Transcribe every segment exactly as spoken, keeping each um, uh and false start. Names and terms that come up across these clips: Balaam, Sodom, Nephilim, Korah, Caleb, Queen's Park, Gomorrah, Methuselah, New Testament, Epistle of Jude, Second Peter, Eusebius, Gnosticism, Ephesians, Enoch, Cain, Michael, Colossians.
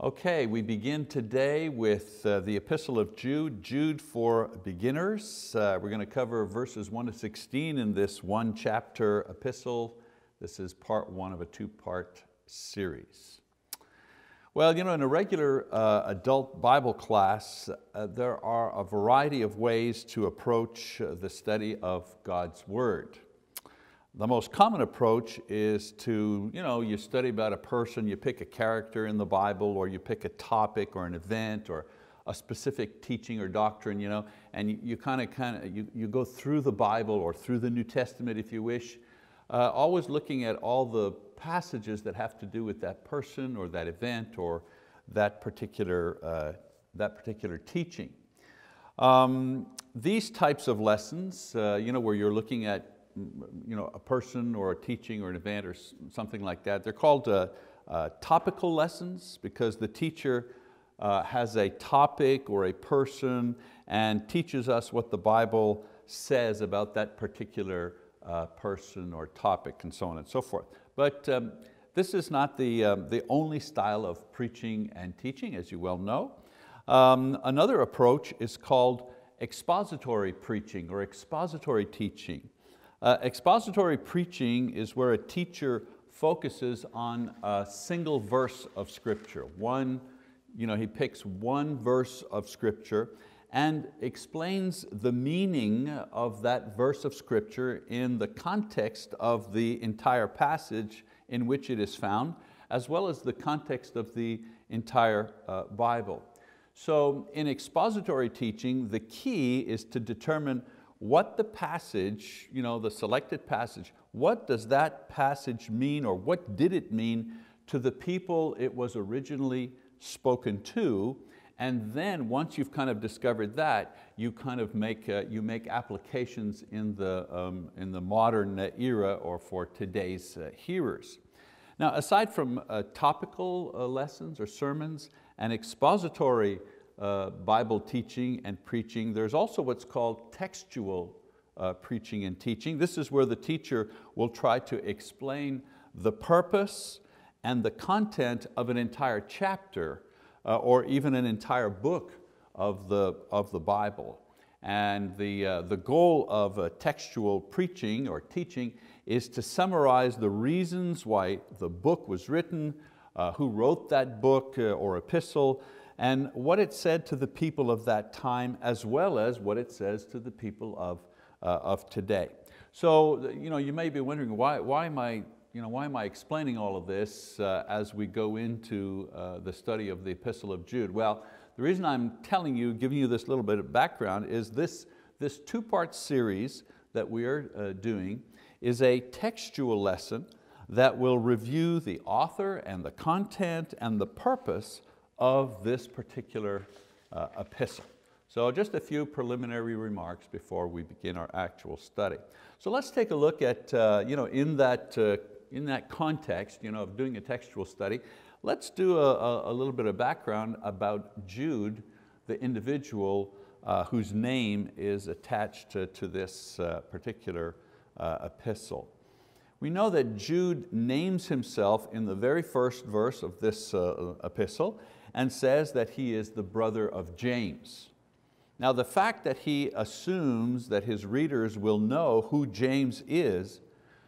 Okay, we begin today with uh, the Epistle of Jude, Jude for beginners. Uh, we're going to cover verses one to sixteen in this one chapter epistle. This is part one of a two-part series. Well, you know, in a regular uh, adult Bible class, uh, there are a variety of ways to approach uh, the study of God's Word. The most common approach is to, you know, you study about a person, you pick a character in the Bible, or you pick a topic or an event or a specific teaching or doctrine, you know, and you, you kind of, kind of, you, you go through the Bible or through the New Testament, if you wish, uh, always looking at all the passages that have to do with that person or that event or that particular, uh, that particular teaching. Um, these types of lessons, uh, you know, where you're looking at you know, a person or a teaching or an event or something like that. They're called uh, uh, topical lessons because the teacher uh, has a topic or a person and teaches us what the Bible says about that particular uh, person or topic and so on and so forth. But um, this is not the, um, the only style of preaching and teaching, as you well know. Um, another approach is called expository preaching or expository teaching. Uh, expository preaching is where a teacher focuses on a single verse of Scripture. One, you know, he picks one verse of Scripture and explains the meaning of that verse of Scripture in the context of the entire passage in which it is found, as well as the context of the entire uh, Bible. So in expository teaching, the key is to determine what the passage, you know, the selected passage, what does that passage mean or what did it mean to the people it was originally spoken to? And then once you've kind of discovered that, you kind of make, uh, you make applications in the, um, in the modern era or for today's uh, hearers. Now, aside from uh, topical uh, lessons or sermons and expository Uh, Bible teaching and preaching, there's also what's called textual uh, preaching and teaching. This is where the teacher will try to explain the purpose and the content of an entire chapter uh, or even an entire book of the, of the Bible. And the, uh, the goal of uh, textual preaching or teaching is to summarize the reasons why the book was written, uh, who wrote that book uh, or epistle, and what it said to the people of that time, as well as what it says to the people of, uh, of today. So you, know, you may be wondering, why, why, am I, you know, why am I explaining all of this uh, as we go into uh, the study of the Epistle of Jude? Well, the reason I'm telling you, giving you this little bit of background, is this, this two-part series that we are uh, doing is a textual lesson that will review the author and the content and the purpose of this particular uh, epistle. So just a few preliminary remarks before we begin our actual study. So let's take a look at, uh, you know, in that, uh, in that context, you know, of doing a textual study, let's do a, a little bit of background about Jude, the individual uh, whose name is attached to, to this uh, particular uh, epistle. We know that Jude names himself in the very first verse of this uh, epistle, and says that he is the brother of James. Now the fact that he assumes that his readers will know who James is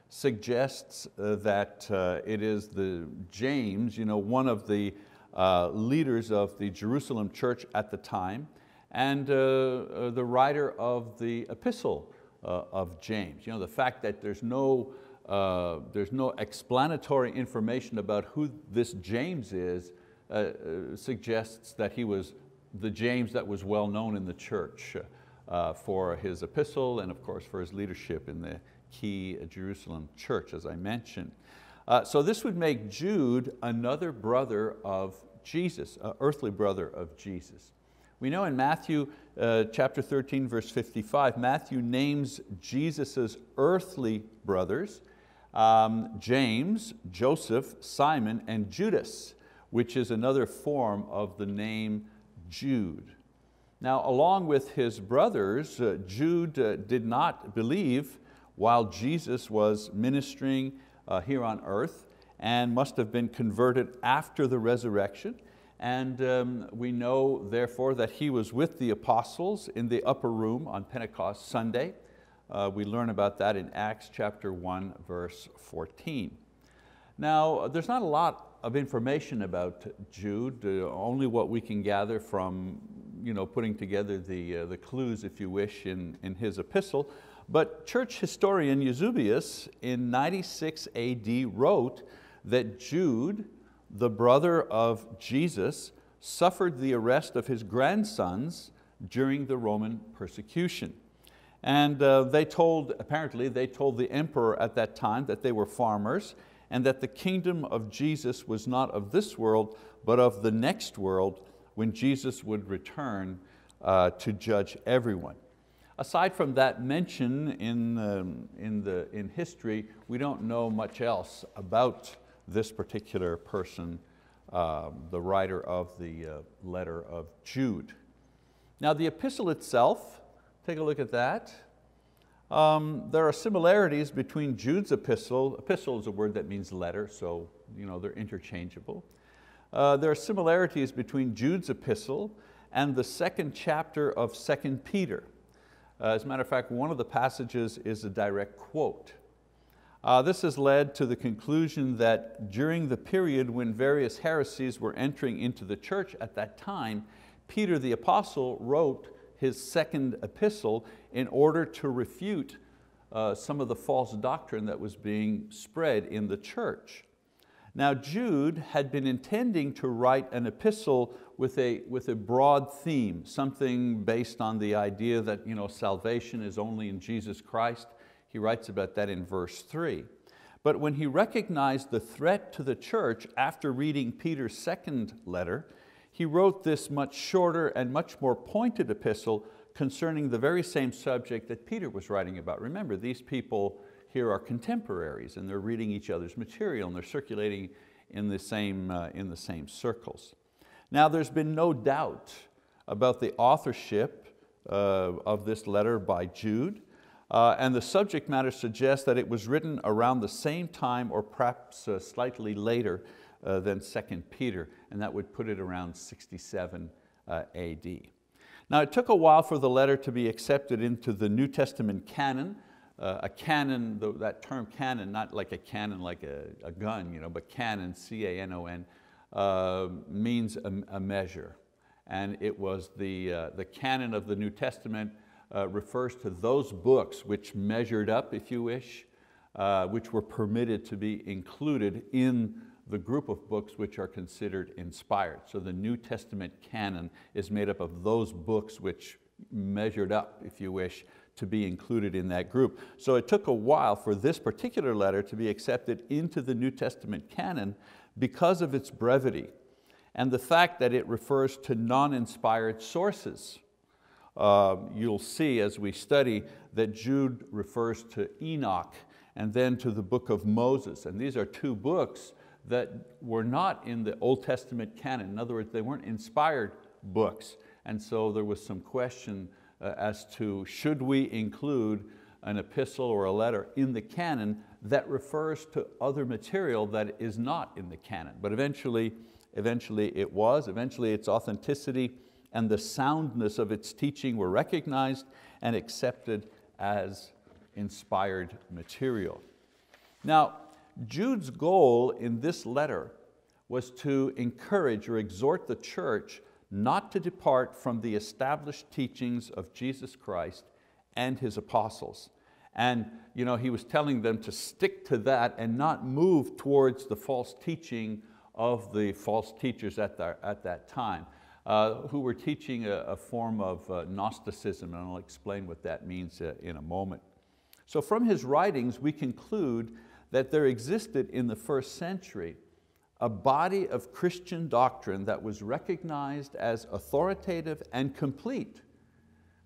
suggests uh, that uh, it is the James, you know, one of the uh, leaders of the Jerusalem church at the time and uh, uh, the writer of the epistle uh, of James. You know, the fact that there's no, uh, there's no explanatory information about who this James is Uh, suggests that he was the James that was well known in the church uh, for his epistle and of course for his leadership in the key Jerusalem church, as I mentioned. Uh, so this would make Jude another brother of Jesus, an earthly brother of Jesus. We know in Matthew uh, chapter thirteen, verse fifty-five, Matthew names Jesus's earthly brothers, um, James, Joseph, Simon, and Judas, which is another form of the name Jude. Now, along with his brothers, uh, Jude uh, did not believe while Jesus was ministering uh, here on earth and must have been converted after the resurrection. And um, we know, therefore, that he was with the apostles in the upper room on Pentecost Sunday. Uh, we learn about that in Acts chapter one, verse fourteen. Now, there's not a lot of information about Jude, uh, only what we can gather from, you know, putting together the, uh, the clues, if you wish, in, in his epistle. But church historian Eusebius in ninety-six A D wrote that Jude, the brother of Jesus, suffered the arrest of his grandsons during the Roman persecution. And uh, they told, apparently they told the emperor at that time that they were farmers and that the kingdom of Jesus was not of this world, but of the next world when Jesus would return uh, to judge everyone. Aside from that mention in, um, in, the, in history, we don't know much else about this particular person, um, the writer of the uh, letter of Jude. Now the epistle itself, take a look at that. Um, there are similarities between Jude's epistle. Epistle is a word that means letter, so you know, they're interchangeable. Uh, there are similarities between Jude's epistle and the second chapter of Second Peter. Uh, as a matter of fact, one of the passages is a direct quote. Uh, this has led to the conclusion that during the period when various heresies were entering into the church at that time, Peter the Apostle wrote his second epistle in order to refute uh, some of the false doctrine that was being spread in the church. Now Jude had been intending to write an epistle with a, with a broad theme, something based on the idea that you know, salvation is only in Jesus Christ. He writes about that in verse three. But when he recognized the threat to the church after reading Peter's second letter, he wrote this much shorter and much more pointed epistle concerning the very same subject that Peter was writing about. Remember, these people here are contemporaries and they're reading each other's material and they're circulating in the same, uh, in the same circles. Now there's been no doubt about the authorship uh, of this letter by Jude, uh, and the subject matter suggests that it was written around the same time or perhaps uh, slightly later Uh, than Second Peter, and that would put it around sixty-seven uh, A D. Now it took a while for the letter to be accepted into the New Testament canon. Uh, a canon, the, that term canon, not like a cannon like a, a gun, you know, but canon, C A N O N, uh, means a, a measure. And it was the, uh, the canon of the New Testament uh, refers to those books which measured up, if you wish, uh, which were permitted to be included in the group of books which are considered inspired. So the New Testament canon is made up of those books which measured up, if you wish, to be included in that group. So it took a while for this particular letter to be accepted into the New Testament canon because of its brevity and the fact that it refers to non-inspired sources. Uh, you'll see as we study that Jude refers to Enoch and then to the book of Moses. And these are two books that were not in the Old Testament canon. In other words, they weren't inspired books. And so there was some question uh, as to should we include an epistle or a letter in the canon that refers to other material that is not in the canon. But eventually, eventually it was. Eventually its authenticity and the soundness of its teaching were recognized and accepted as inspired material. Now, Jude's goal in this letter was to encourage or exhort the church not to depart from the established teachings of Jesus Christ and his apostles. And you know, he was telling them to stick to that and not move towards the false teaching of the false teachers at, the, at that time, uh, who were teaching a, a form of uh, Gnosticism, and I'll explain what that means uh, in a moment. So from his writings, we conclude that there existed in the first century a body of Christian doctrine that was recognized as authoritative and complete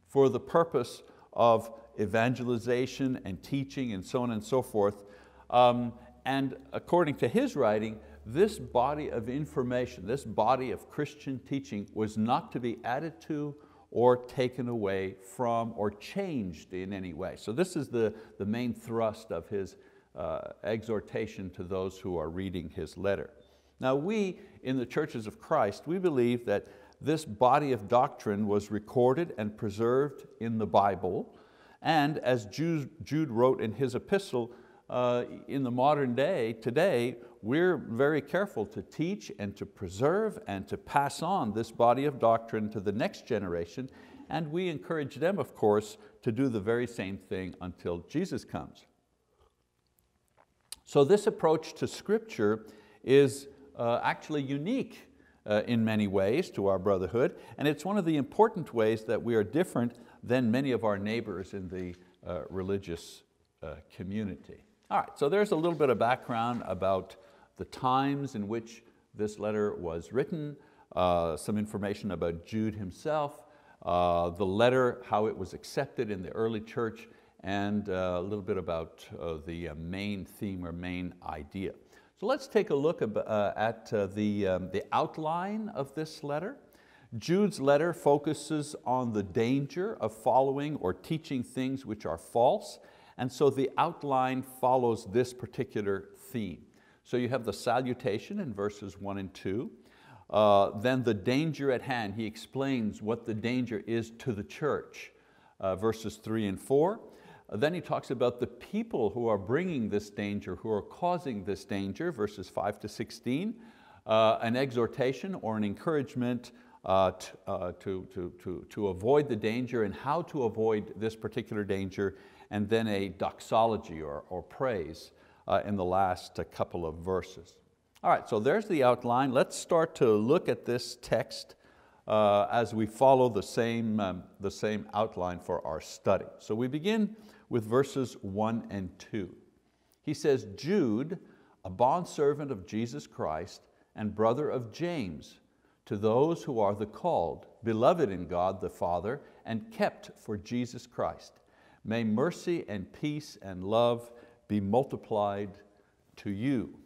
for the purpose of evangelization and teaching and so on and so forth. Um, and according to his writing, this body of information, this body of Christian teaching was not to be added to or taken away from or changed in any way. So this is the, the main thrust of his Uh, exhortation to those who are reading his letter. Now we, in the churches of Christ, we believe that this body of doctrine was recorded and preserved in the Bible, and as Jude, Jude wrote in his epistle, uh, in the modern day, today, we're very careful to teach and to preserve and to pass on this body of doctrine to the next generation, and we encourage them, of course, to do the very same thing until Jesus comes. So this approach to Scripture is uh, actually unique uh, in many ways to our brotherhood, and it's one of the important ways that we are different than many of our neighbors in the uh, religious uh, community. All right, so there's a little bit of background about the times in which this letter was written, uh, some information about Jude himself, uh, the letter, how it was accepted in the early church, and uh, a little bit about uh, the uh, main theme or main idea. So let's take a look ab uh, at uh, the, um, the outline of this letter. Jude's letter focuses on the danger of following or teaching things which are false, and so the outline follows this particular theme. So you have the salutation in verses one and two, uh, then the danger at hand. He explains what the danger is to the church, uh, verses three and four. Then he talks about the people who are bringing this danger, who are causing this danger, verses five to sixteen, uh, an exhortation or an encouragement uh, t uh, to, to, to, to avoid the danger and how to avoid this particular danger, and then a doxology or, or praise uh, in the last uh, couple of verses. All right, so there's the outline. Let's start to look at this text uh, as we follow the same, um, the same outline for our study. So we begin with verses one and two. He says, Jude, a bondservant of Jesus Christ and brother of James, to those who are the called, beloved in God the Father, and kept for Jesus Christ, may mercy and peace and love be multiplied to you.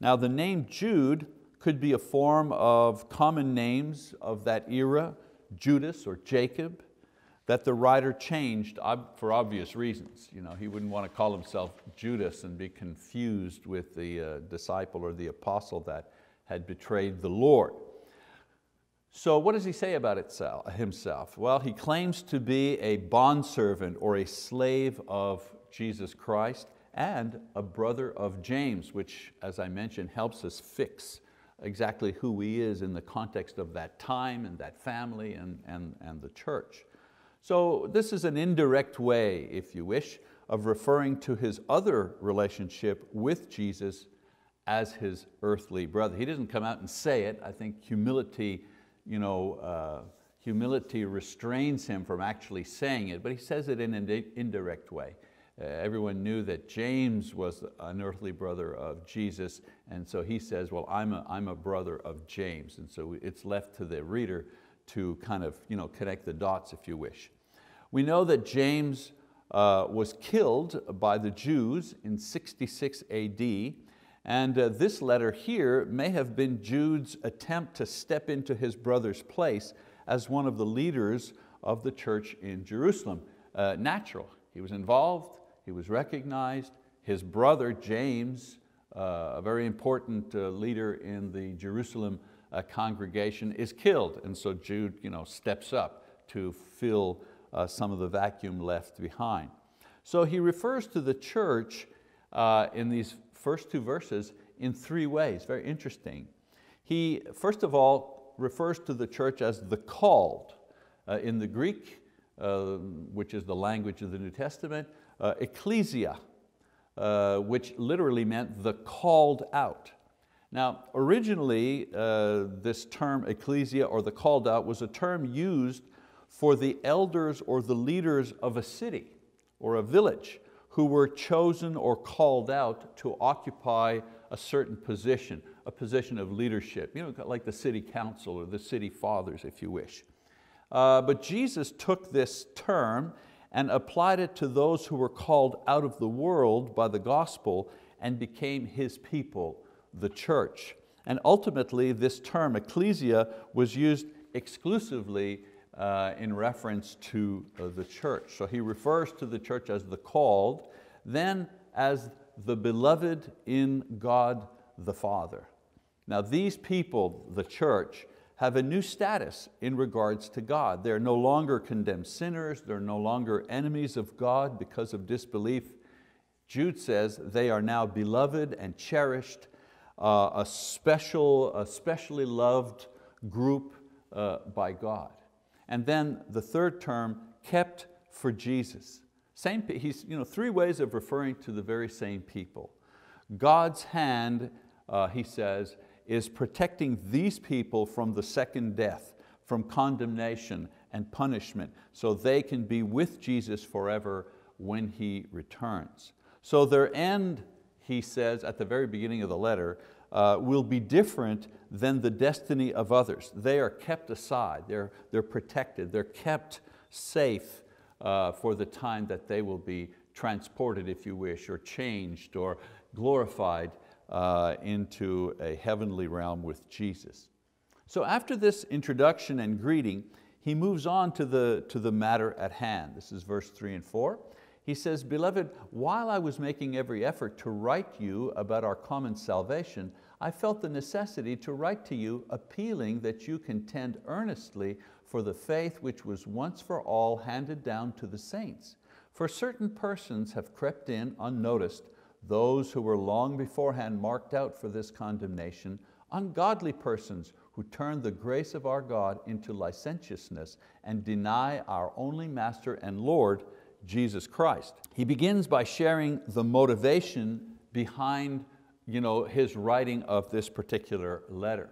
Now the name Jude could be a form of common names of that era, Judas or Jacob, that the writer changed for obvious reasons. You know, he wouldn't want to call himself Judas and be confused with the uh, disciple or the apostle that had betrayed the Lord. So what does he say about itself, himself? Well, he claims to be a bondservant or a slave of Jesus Christ and a brother of James, which, as I mentioned, helps us fix exactly who he is in the context of that time and that family and, and, and the church. So this is an indirect way, if you wish, of referring to his other relationship with Jesus as his earthly brother. He doesn't come out and say it. I think humility, you know, uh, humility restrains him from actually saying it, but he says it in an indirect way. Uh, everyone knew that James was an earthly brother of Jesus, and so he says, well, I'm a, I'm a brother of James, and so it's left to the reader to kind of, you know, connect the dots, if you wish. We know that James uh, was killed by the Jews in sixty-six A D, and uh, this letter here may have been Jude's attempt to step into his brother's place as one of the leaders of the church in Jerusalem. Uh, natural, he was involved, he was recognized. His brother James, uh, a very important uh, leader in the Jerusalem A congregation, is killed, and so Jude, you know, steps up to fill uh, some of the vacuum left behind. So he refers to the church uh, in these first two verses in three ways, very interesting. He, first of all, refers to the church as the called. Uh, in the Greek, uh, which is the language of the New Testament, uh, ecclesia, uh, which literally meant the called out. Now, originally, uh, this term ecclesia or the called out was a term used for the elders or the leaders of a city or a village who were chosen or called out to occupy a certain position, a position of leadership, you know, like the city council or the city fathers, if you wish. Uh, but Jesus took this term and applied it to those who were called out of the world by the gospel and became His people, the church. And ultimately this term ecclesia was used exclusively uh, in reference to uh, the church. So he refers to the church as the called, then as the beloved in God the Father. Now these people, the church, have a new status in regards to God. They're no longer condemned sinners, they're no longer enemies of God because of disbelief. Jude says they are now beloved and cherished, uh, a special, a specially loved group uh, by God. And then the third term, kept for Jesus. Same, he's, you know, three ways of referring to the very same people. God's hand, uh, he says, is protecting these people from the second death, from condemnation and punishment, so they can be with Jesus forever when He returns. So their end, he says at the very beginning of the letter, uh, will be different than the destiny of others. They are kept aside, they're, they're protected, they're kept safe uh, for the time that they will be transported, if you wish, or changed or glorified Uh, into a heavenly realm with Jesus. So after this introduction and greeting, he moves on to the, to the matter at hand. This is verse three and four. He says, "Beloved, while I was making every effort to write you about our common salvation, I felt the necessity to write to you, appealing that you contend earnestly for the faith which was once for all handed down to the saints. For certain persons have crept in unnoticed, those who were long beforehand marked out for this condemnation, ungodly persons who turn the grace of our God into licentiousness and deny our only Master and Lord, Jesus Christ." He begins by sharing the motivation behind, you know, his writing of this particular letter.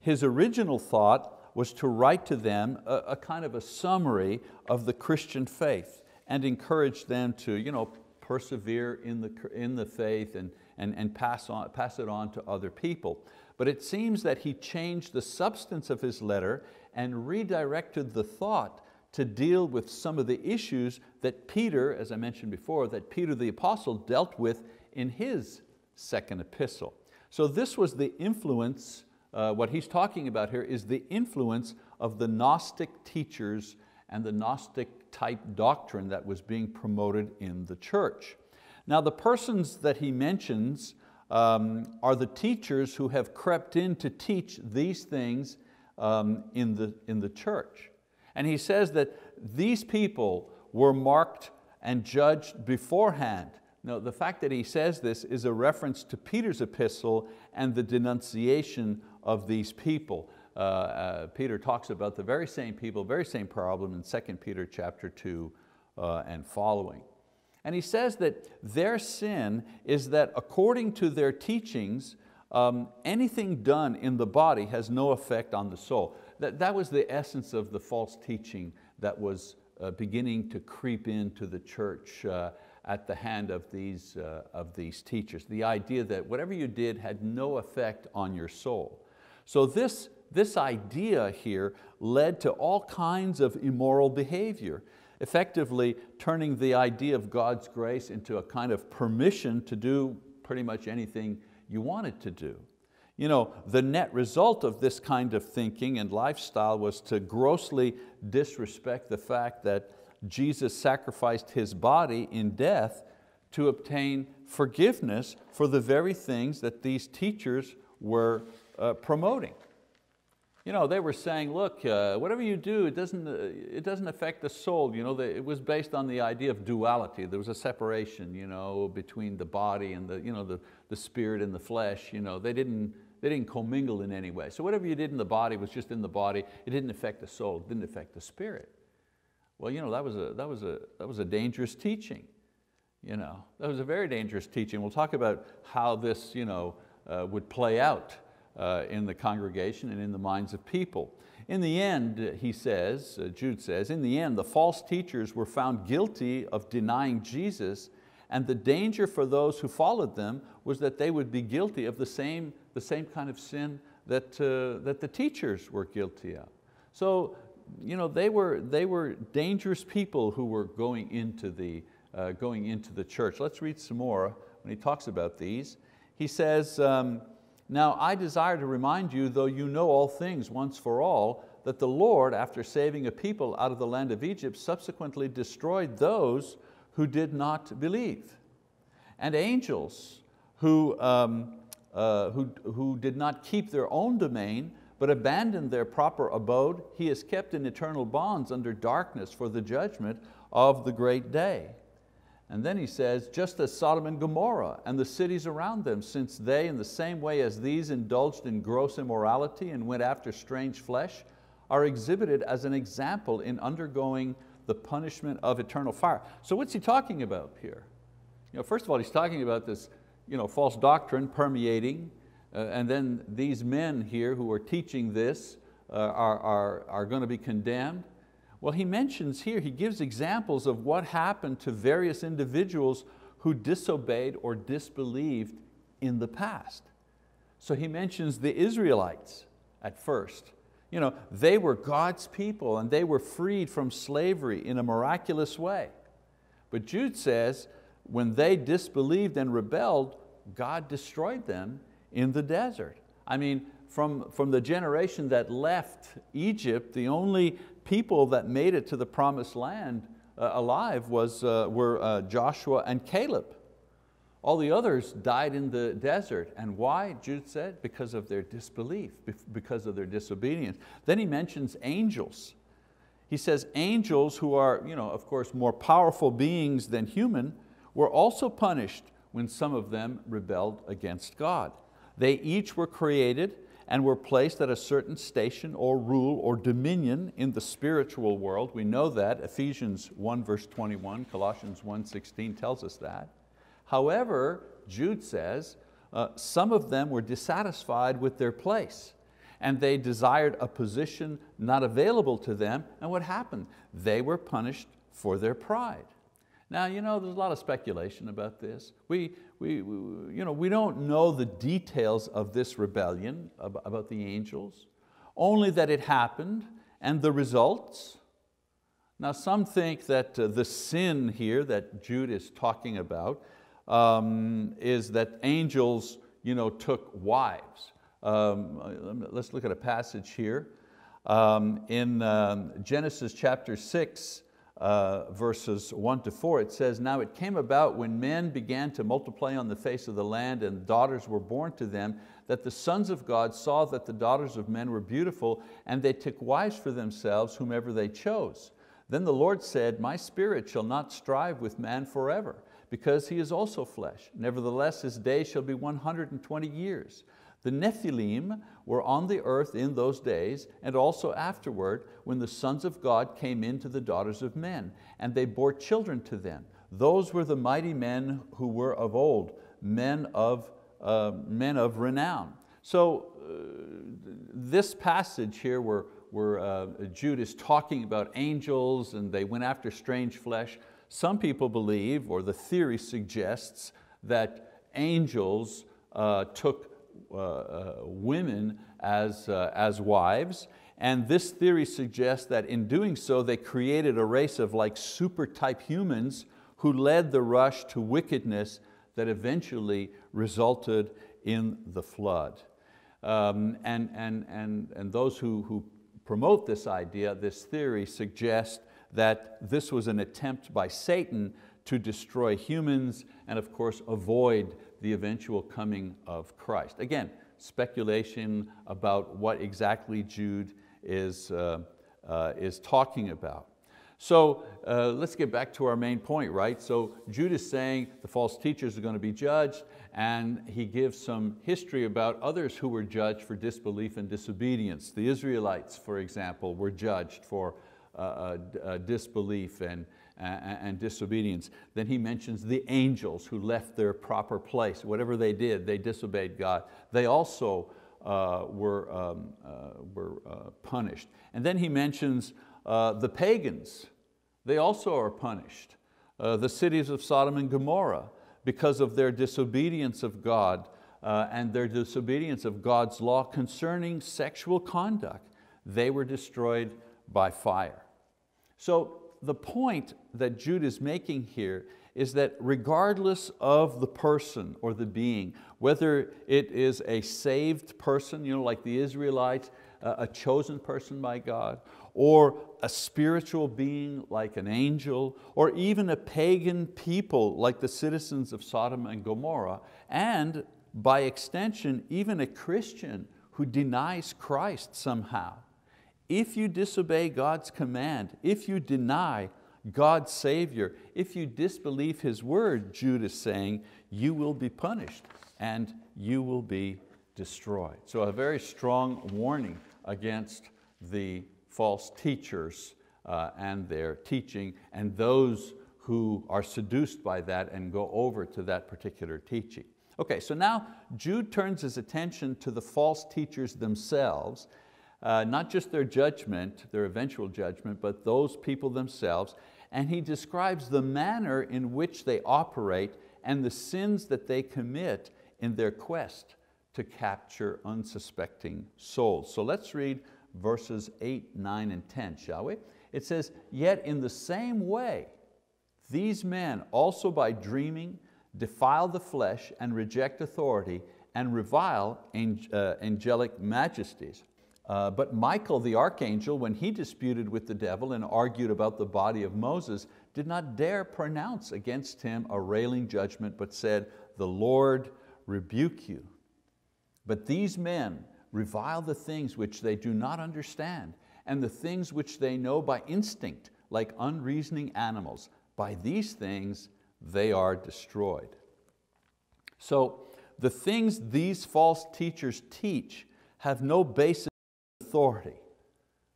His original thought was to write to them a, a kind of a summary of the Christian faith and encourage them to, you know, persevere in the, in the faith and, and, and pass, on, pass it on to other people. But it seems that he changed the substance of his letter and redirected the thought to deal with some of the issues that Peter, as I mentioned before, that Peter the Apostle dealt with in his second epistle. So this was the influence, uh, what he's talking about here is the influence of the Gnostic teachers and the Gnostic type doctrine that was being promoted in the church. Now the persons that he mentions um, are the teachers who have crept in to teach these things um, in, the, in the church. And he says that these people were marked and judged beforehand. Now the fact that he says this is a reference to Peter's epistle and the denunciation of these people. Uh, uh, Peter talks about the very same people, very same problem in Second Peter chapter two uh, and following. And he says that their sin is that according to their teachings, um, anything done in the body has no effect on the soul. That, that was the essence of the false teaching that was uh, beginning to creep into the church uh, at the hand of these, uh, of these teachers. The idea that whatever you did had no effect on your soul. So this This idea here led to all kinds of immoral behavior, effectively turning the idea of God's grace into a kind of permission to do pretty much anything you wanted to do. You know, the net result of this kind of thinking and lifestyle was to grossly disrespect the fact that Jesus sacrificed His body in death to obtain forgiveness for the very things that these teachers were uh, promoting. You know, they were saying, look, uh, whatever you do, it doesn't, uh, it doesn't affect the soul. You know, they, it was based on the idea of duality. There was a separation, you know, between the body and the, you know, the, the spirit and the flesh. You know, they didn't, they didn't commingle in any way. So whatever you did in the body was just in the body. It didn't affect the soul, it didn't affect the spirit. Well, you know, that was a, that was a, that was a dangerous teaching. You know, that was a very dangerous teaching. We'll talk about how this, you know, uh, would play out Uh, in the congregation and in the minds of people. In the end, he says, uh, Jude says, in the end the false teachers were found guilty of denying Jesus, and the danger for those who followed them was that they would be guilty of the same, the same kind of sin that, uh, that the teachers were guilty of. So you know, they, were, they were dangerous people who were going into, the, uh, going into the church. Let's read some more when he talks about these. He says, um, "Now I desire to remind you, though you know all things once for all, that the Lord, after saving a people out of the land of Egypt, subsequently destroyed those who did not believe. And angels who um, uh, who, who did not keep their own domain, but abandoned their proper abode, he is kept in eternal bonds under darkness for the judgment of the great day. And then he says, just as Sodom and Gomorrah and the cities around them, since they in the same way as these indulged in gross immorality and went after strange flesh, are exhibited as an example in undergoing the punishment of eternal fire. So what's he talking about here? You know, first of all, he's talking about this you know, false doctrine permeating, uh, and then these men here who are teaching this uh, are, are, are going to be condemned. Well, he mentions here, he gives examples of what happened to various individuals who disobeyed or disbelieved in the past. So he mentions the Israelites at first. You know, they were God's people and they were freed from slavery in a miraculous way. But Jude says, when they disbelieved and rebelled, God destroyed them in the desert. I mean, from, from the generation that left Egypt, the only people that made it to the promised land uh, alive was, uh, were uh, Joshua and Caleb. All the others died in the desert. And why, Jude said? Because of their disbelief, because of their disobedience. Then he mentions angels. He says angels, who are, you know, of course, more powerful beings than human, were also punished when some of them rebelled against God. They each were created and were placed at a certain station or rule or dominion in the spiritual world. We know that, Ephesians one verse twenty-one, Colossians one sixteen tells us that. However, Jude says, uh, some of them were dissatisfied with their place and they desired a position not available to them, and what happened? They were punished for their pride. Now, you know, there's a lot of speculation about this. We, we, we, you know, we don't know the details of this rebellion about the angels, only that it happened and the results. Now, some think that uh, the sin here that Jude is talking about um, is that angels you know, took wives. Um, let's look at a passage here. Um, in um, Genesis chapter six, Uh, verses one to four, it says, now it came about when men began to multiply on the face of the land and daughters were born to them, that the sons of God saw that the daughters of men were beautiful, and they took wives for themselves whomever they chose. Then the Lord said, my spirit shall not strive with man forever, because he is also flesh. Nevertheless, his day shall be one hundred twenty years. The Nephilim were on the earth in those days, and also afterward, when the sons of God came in to the daughters of men, and they bore children to them. Those were the mighty men who were of old, men of, uh, men of renown. So uh, this passage here where, where uh, Jude is talking about angels and they went after strange flesh, some people believe, or the theory suggests, that angels uh, took Uh, uh, women as, uh, as wives, and this theory suggests that in doing so they created a race of like super type humans who led the rush to wickedness that eventually resulted in the flood. Um, and, and, and, and those who, who promote this idea, this theory, suggest that this was an attempt by Satan to destroy humans and of course avoid the eventual coming of Christ. Again, speculation about what exactly Jude is, uh, uh, is talking about. So uh, let's get back to our main point, right? So Jude is saying the false teachers are going to be judged, and he gives some history about others who were judged for disbelief and disobedience. The Israelites, for example, were judged for uh, uh, uh, disbelief and, and disobedience. Then he mentions the angels who left their proper place. Whatever they did, they disobeyed God. They also uh, were, um, uh, were uh, punished. And then he mentions uh, the pagans. They also are punished. Uh, the cities of Sodom and Gomorrah, because of their disobedience of God uh, and their disobedience of God's law concerning sexual conduct, they were destroyed by fire. So the point that Jude is making here is that regardless of the person or the being, whether it is a saved person, you know, like the Israelites, uh, a chosen person by God, or a spiritual being like an angel, or even a pagan people like the citizens of Sodom and Gomorrah, and by extension, even a Christian who denies Christ somehow. If you disobey God's command, if you deny God's Savior, if you disbelieve His word, Jude is saying, you will be punished and you will be destroyed. So a very strong warning against the false teachers uh, and their teaching, and those who are seduced by that and go over to that particular teaching. Okay, so now Jude turns his attention to the false teachers themselves, uh, not just their judgment, their eventual judgment, but those people themselves, and he describes the manner in which they operate and the sins that they commit in their quest to capture unsuspecting souls. So let's read verses eight, nine, and ten, shall we? It says, "Yet in the same way, these men also by dreaming defile the flesh and reject authority and revile angelic majesties. Uh, but Michael the archangel, when he disputed with the devil and argued about the body of Moses, did not dare pronounce against him a railing judgment, but said, 'The Lord rebuke you.' But these men revile the things which they do not understand, and the things which they know by instinct, like unreasoning animals. By these things they are destroyed." So the things these false teachers teach have no basis in authority.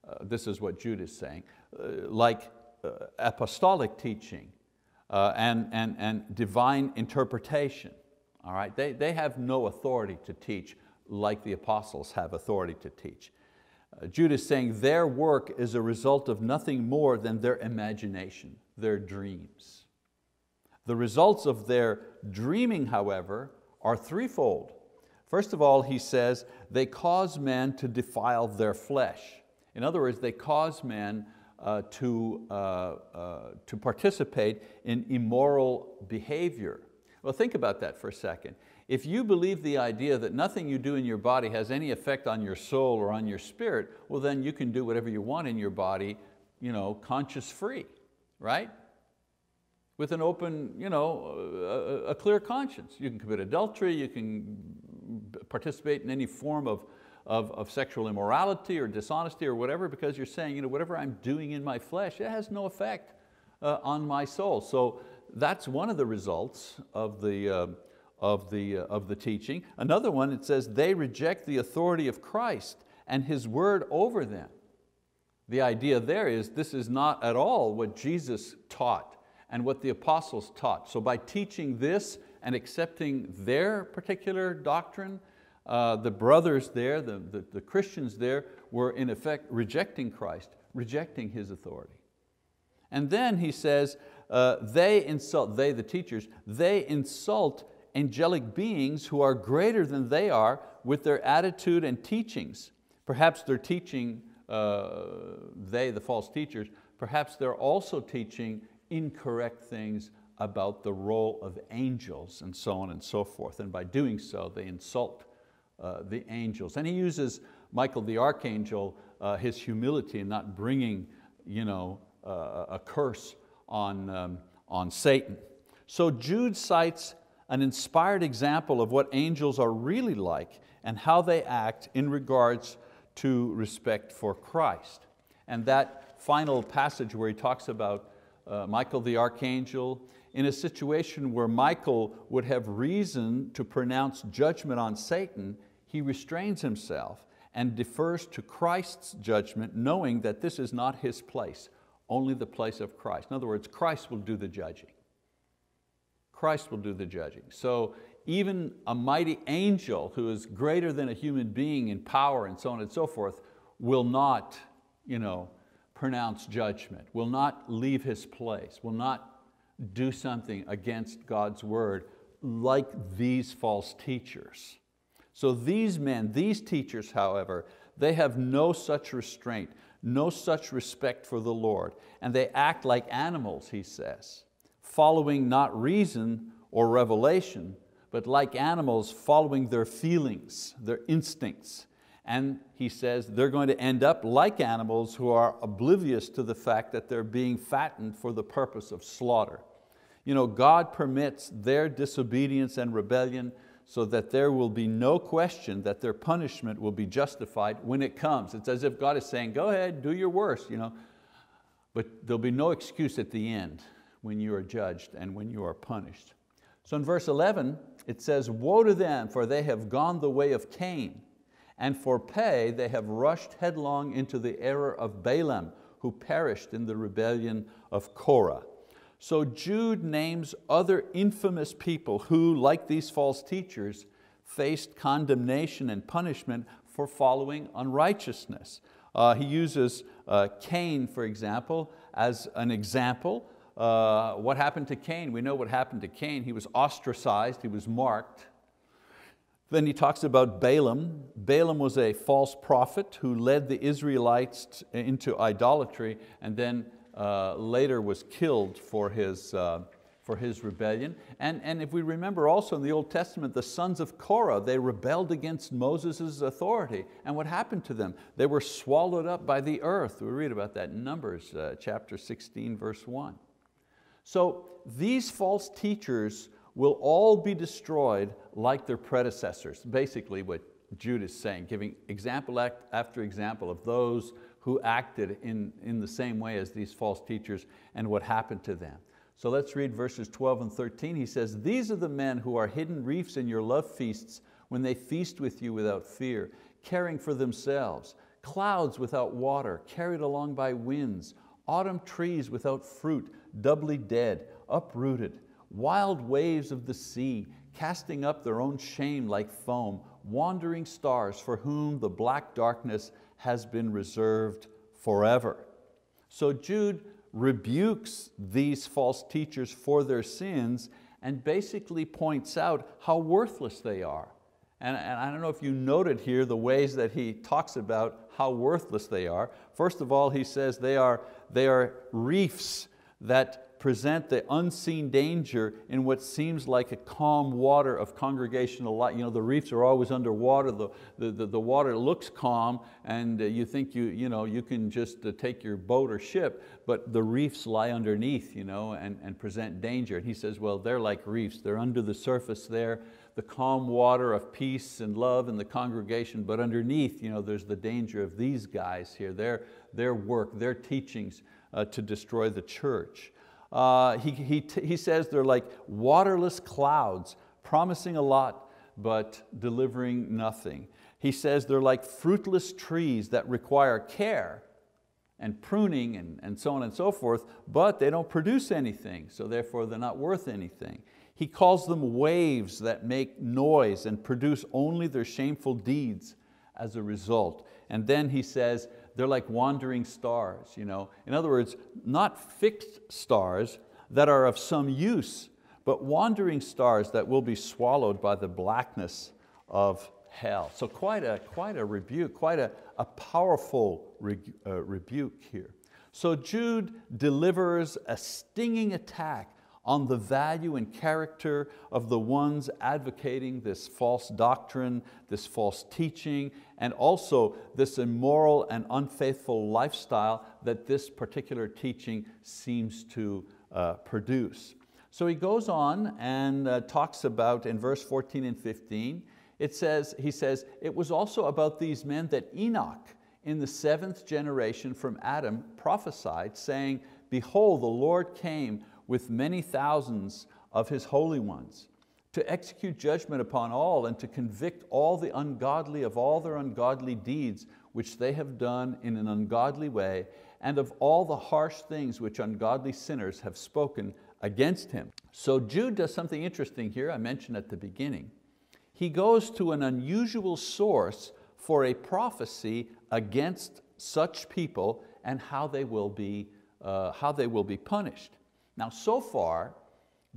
Uh, this is what Jude is saying, uh, like uh, apostolic teaching uh, and, and, and divine interpretation. All right? They, they have no authority to teach like the apostles have authority to teach. Uh, Jude is saying their work is a result of nothing more than their imagination, their dreams. The results of their dreaming, however, are threefold. First of all, he says, they cause men to defile their flesh. In other words, they cause men uh, to, uh, uh, to participate in immoral behavior. Well, think about that for a second. If you believe the idea that nothing you do in your body has any effect on your soul or on your spirit, well then you can do whatever you want in your body, you know, conscience free, right? With an open, you know, a, a clear conscience. You can commit adultery, you can participate in any form of, of, of sexual immorality or dishonesty or whatever, because you're saying, you know, whatever I'm doing in my flesh, it has no effect uh, on my soul. So that's one of the results of the, uh, of, the, uh, of the teaching. Another one, it says, they reject the authority of Christ and His word over them. The idea there is this is not at all what Jesus taught and what the apostles taught. So by teaching this and accepting their particular doctrine, uh, the brothers there, the, the, the Christians there, were in effect rejecting Christ, rejecting His authority. And then he says, uh, they insult, they the teachers, they insult angelic beings who are greater than they are with their attitude and teachings. Perhaps they're teaching Uh, they, the false teachers, perhaps they're also teaching incorrect things about the role of angels and so on and so forth. And by doing so, they insult uh, the angels. And he uses Michael the archangel, uh, his humility in not bringing, you know, uh, a curse on, um, on Satan. So Jude cites an inspired example of what angels are really like and how they act in regards to respect for Christ. And that final passage where he talks about uh, Michael the archangel, in a situation where Michael would have reason to pronounce judgment on Satan, he restrains himself and defers to Christ's judgment, knowing that this is not his place, only the place of Christ. In other words, Christ will do the judging. Christ will do the judging. So even a mighty angel who is greater than a human being in power and so on and so forth will not, you know, pronounce judgment, will not leave his place, will not do something against God's word like these false teachers. So these men, these teachers, however, they have no such restraint, no such respect for the Lord, and they act like animals, he says, following not reason or revelation, but like animals following their feelings, their instincts. And he says they're going to end up like animals who are oblivious to the fact that they're being fattened for the purpose of slaughter. You know, God permits their disobedience and rebellion so that there will be no question that their punishment will be justified when it comes. It's as if God is saying, go ahead, do your worst, you know, but there'll be no excuse at the end when you are judged and when you are punished. So in verse eleven, it says, woe to them, for they have gone the way of Cain, and for pay they have rushed headlong into the error of Balaam, who perished in the rebellion of Korah. So Jude names other infamous people who, like these false teachers, faced condemnation and punishment for following unrighteousness. Uh, he uses uh, Cain, for example, as an example. Uh, what happened to Cain? We know what happened to Cain. He was ostracized, he was marked. Then he talks about Balaam. Balaam was a false prophet who led the Israelites into idolatry and then Uh, later was killed for his, uh, for his rebellion. And, and if we remember also in the Old Testament, the sons of Korah, they rebelled against Moses' authority. And what happened to them? They were swallowed up by the earth. We read about that in Numbers uh, chapter sixteen, verse one. So these false teachers will all be destroyed like their predecessors. Basically what Jude is saying, giving example after example of those who acted in, in the same way as these false teachers and what happened to them. So let's read verses twelve and thirteen. He says, these are the men who are hidden reefs in your love feasts when they feast with you without fear, caring for themselves, clouds without water, carried along by winds, autumn trees without fruit, doubly dead, uprooted, wild waves of the sea, casting up their own shame like foam, wandering stars for whom the black darkness has been reserved forever. So Jude rebukes these false teachers for their sins and basically points out how worthless they are. And, and I don't know if you noted here the ways that he talks about how worthless they are. First of all, he says they are, they are reefs that present the unseen danger in what seems like a calm water of congregational life. You know, the reefs are always underwater, the, the, the, the water looks calm, and uh, you think you, you, know, you can just uh, take your boat or ship, but the reefs lie underneath, you know, and, and present danger. And he says, well, they're like reefs, they're under the surface there, the calm water of peace and love in the congregation, but underneath, you know, there's the danger of these guys here, their, their work, their teachings uh, to destroy the church. Uh, he, he, he says they're like waterless clouds, promising a lot but delivering nothing. He says they're like fruitless trees that require care and pruning and, and so on and so forth, but they don't produce anything, so therefore they're not worth anything. He calls them waves that make noise and produce only their shameful deeds as a result. And then he says, they're like wandering stars. You know? In other words, not fixed stars that are of some use, but wandering stars that will be swallowed by the blackness of hell. So quite a, quite a rebuke, quite a, a powerful re, uh, rebuke here. So Jude delivers a stinging attack on the value and character of the ones advocating this false doctrine, this false teaching, and also this immoral and unfaithful lifestyle that this particular teaching seems to uh, produce. So he goes on and uh, talks about, in verse fourteen and fifteen, it says, he says, it was also about these men that Enoch, in the seventh generation from Adam, prophesied, saying, behold, the Lord came with many thousands of His holy ones, to execute judgment upon all and to convict all the ungodly of all their ungodly deeds which they have done in an ungodly way, and of all the harsh things which ungodly sinners have spoken against Him. So Jude does something interesting here I mentioned at the beginning. He goes to an unusual source for a prophecy against such people and how they will be, uh, how they will be punished. Now, so far,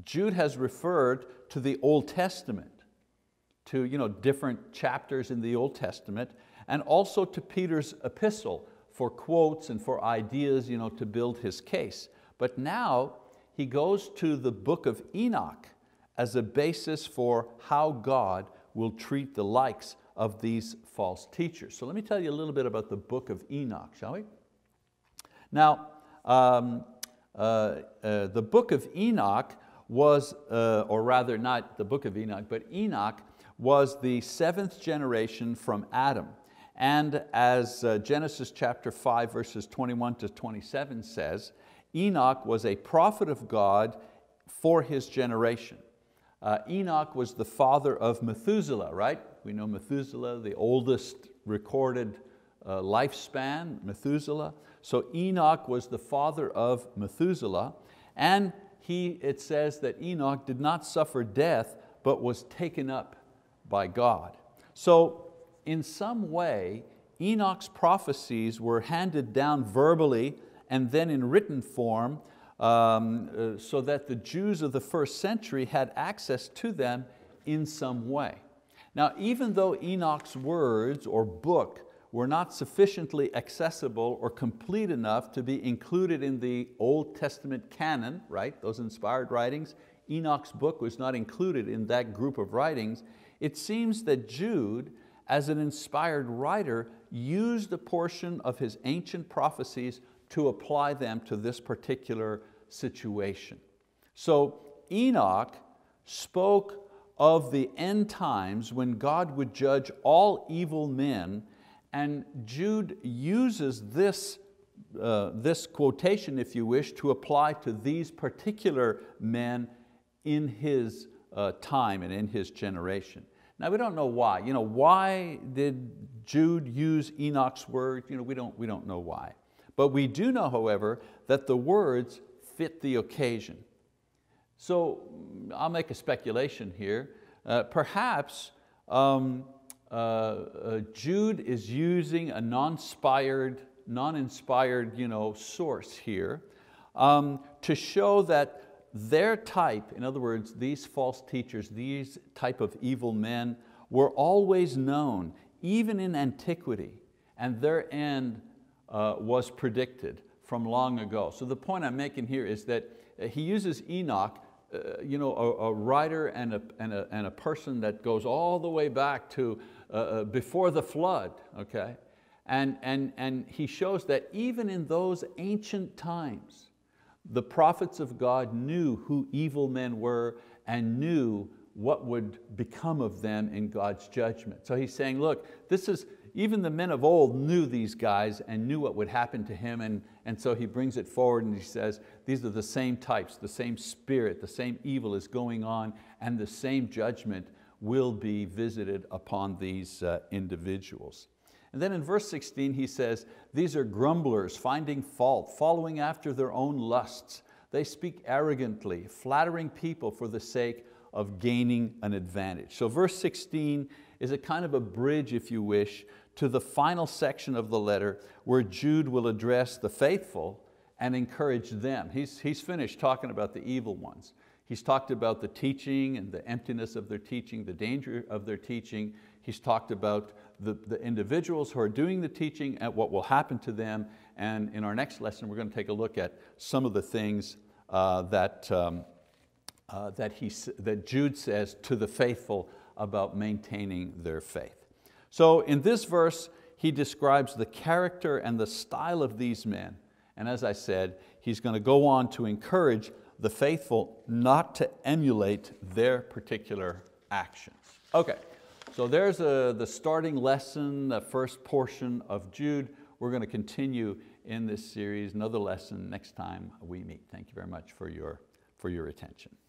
Jude has referred to the Old Testament, to you know, different chapters in the Old Testament, and also to Peter's epistle for quotes and for ideas you know, to build his case. But now he goes to the book of Enoch as a basis for how God will treat the likes of these false teachers. So let me tell you a little bit about the book of Enoch, shall we? Now, um, Uh, uh, the book of Enoch was, uh, or rather not the book of Enoch, but Enoch was the seventh generation from Adam. And as uh, Genesis chapter five, verses twenty-one to twenty-seven says, Enoch was a prophet of God for his generation. Uh, Enoch was the father of Methuselah, right? We know Methuselah, the oldest recorded uh, lifespan, Methuselah. So Enoch was the father of Methuselah, and he, it says that Enoch did not suffer death, but was taken up by God. So in some way, Enoch's prophecies were handed down verbally and then in written form, Um, uh, so that the Jews of the first century had access to them in some way. Now, even though Enoch's words or book were not sufficiently accessible or complete enough to be included in the Old Testament canon, right, those inspired writings, Enoch's book was not included in that group of writings, it seems that Jude, as an inspired writer, used a portion of his ancient prophecies to apply them to this particular situation. So Enoch spoke of the end times when God would judge all evil men, and Jude uses this, uh, this quotation, if you wish, to apply to these particular men in his uh, time and in his generation. Now we don't know why. You know, why did Jude use Enoch's words? You know, we don't, we don't know why. But we do know, however, that the words fit the occasion. So I'll make a speculation here. Uh, perhaps um, uh, uh, Jude is using a non-inspired, non-inspired, you know, source here um, to show that their type, in other words, these false teachers, these type of evil men were always known, even in antiquity, and their end Uh, was predicted from long ago. So the point I'm making here is that uh, he uses Enoch, uh, you know, a, a writer and a, and, a, and a person that goes all the way back to uh, uh, before the flood, okay? And, and, and he shows that even in those ancient times, the prophets of God knew who evil men were and knew what would become of them in God's judgment. So he's saying, look, this is, even the men of old knew these guys and knew what would happen to him, and, and so he brings it forward and he says, these are the same types, the same spirit, the same evil is going on, and the same judgment will be visited upon these uh, individuals. And then in verse sixteen he says, these are grumblers, finding fault, following after their own lusts. They speak arrogantly, flattering people for the sake of gaining an advantage. So verse sixteen is a kind of a bridge, if you wish, to the final section of the letter where Jude will address the faithful and encourage them. He's, he's finished talking about the evil ones. He's talked about the teaching and the emptiness of their teaching, the danger of their teaching. He's talked about the, the individuals who are doing the teaching and what will happen to them. And in our next lesson, we're going to take a look at some of the things uh, that, um, uh, that, he, that Jude says to the faithful about maintaining their faith. So in this verse, he describes the character and the style of these men. And as I said, he's going to go on to encourage the faithful not to emulate their particular actions. Okay, so there's a, the starting lesson, the first portion of Jude. We're going to continue in this series, another lesson next time we meet. Thank you very much for your, for your attention.